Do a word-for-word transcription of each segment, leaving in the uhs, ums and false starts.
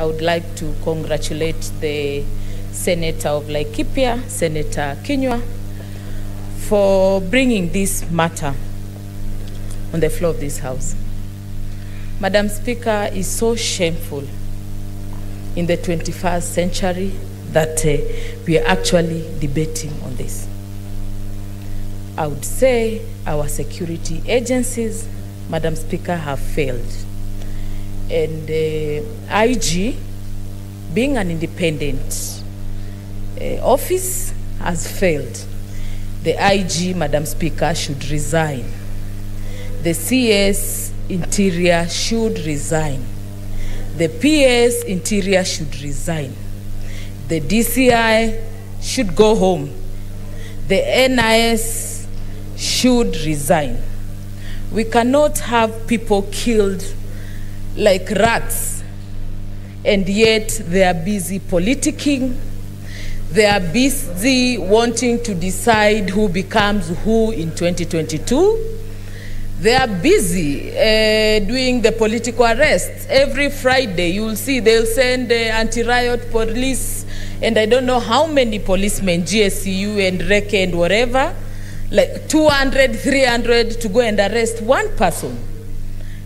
I would like to congratulate the Senator of Laikipia, Senator Kinyua, for bringing this matter on the floor of this House. Madam Speaker, it's so shameful in the twenty-first century that uh, we are actually debating on this. I would say our security agencies, Madam Speaker, have failed. And uh, I G, being an independent uh, office, has failed. The I G, Madam Speaker, should resign. The C S Interior should resign. The P S Interior should resign. The D C I should go home. The N I S should resign. We cannot have people killed like rats, and yet they are busy politicking. They are busy wanting to decide who becomes who in twenty twenty-two. They are busy uh, doing the political arrests. Every Friday you'll see they'll send uh, anti-riot police and I don't know how many policemen, G S C U and R E C and whatever, like two hundred, three hundred to go and arrest one person.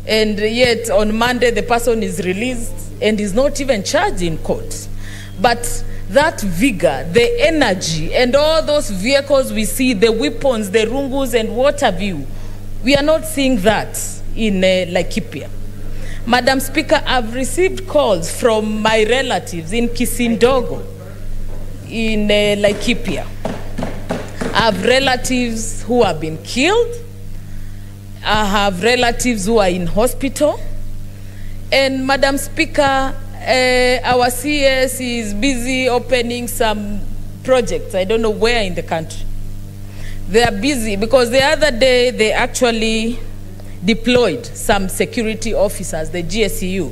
And yet on Monday the person is released and is not even charged in court. But that vigor, the energy, and all those vehicles we see, the weapons, the rungus and water view, we are not seeing that in uh, Laikipia. Madam Speaker, I've received calls from my relatives in Kisindogo, in uh, Laikipia. I have relatives who have been killed. I have relatives who are in hospital. And Madam Speaker, Uh, our C S is busy opening some projects. I don't know where in the country. They are busy because the other day they actually deployed some security officers, the G S E U,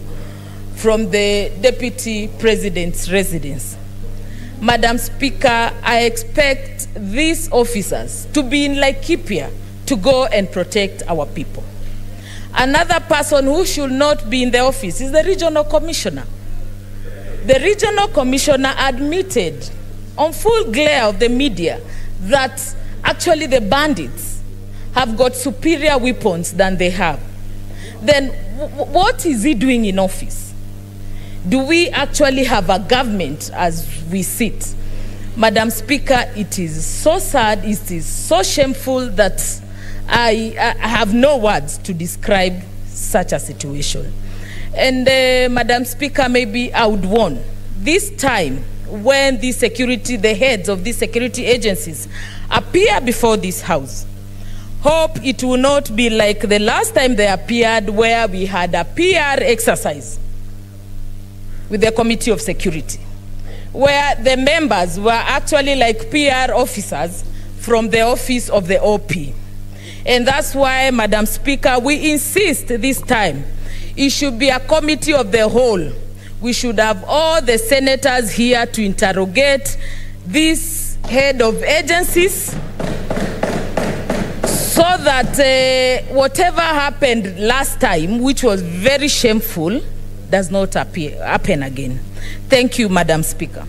from the Deputy President's residence. Madam Speaker, I expect these officers to be in Laikipia to go and protect our people. Another person who should not be in the office is the Regional Commissioner. The Regional Commissioner admitted on full glare of the media that actually the bandits have got superior weapons than they have. Then what is he doing in office? Do we actually have a government as we sit? Madam Speaker, it is so sad, it is so shameful that I, I have no words to describe such a situation. And uh, Madam Speaker, maybe I would warn, this time when the security, the heads of these security agencies appear before this House, hope it will not be like the last time they appeared, where we had a P R exercise with the Committee of Security, where the members were actually like P R officers from the office of the O P. And that's why, Madam Speaker, we insist this time it should be a committee of the whole. We should have all the senators here to interrogate this head of agencies so that uh, whatever happened last time, which was very shameful, does not appear, happen again. Thank you, Madam Speaker.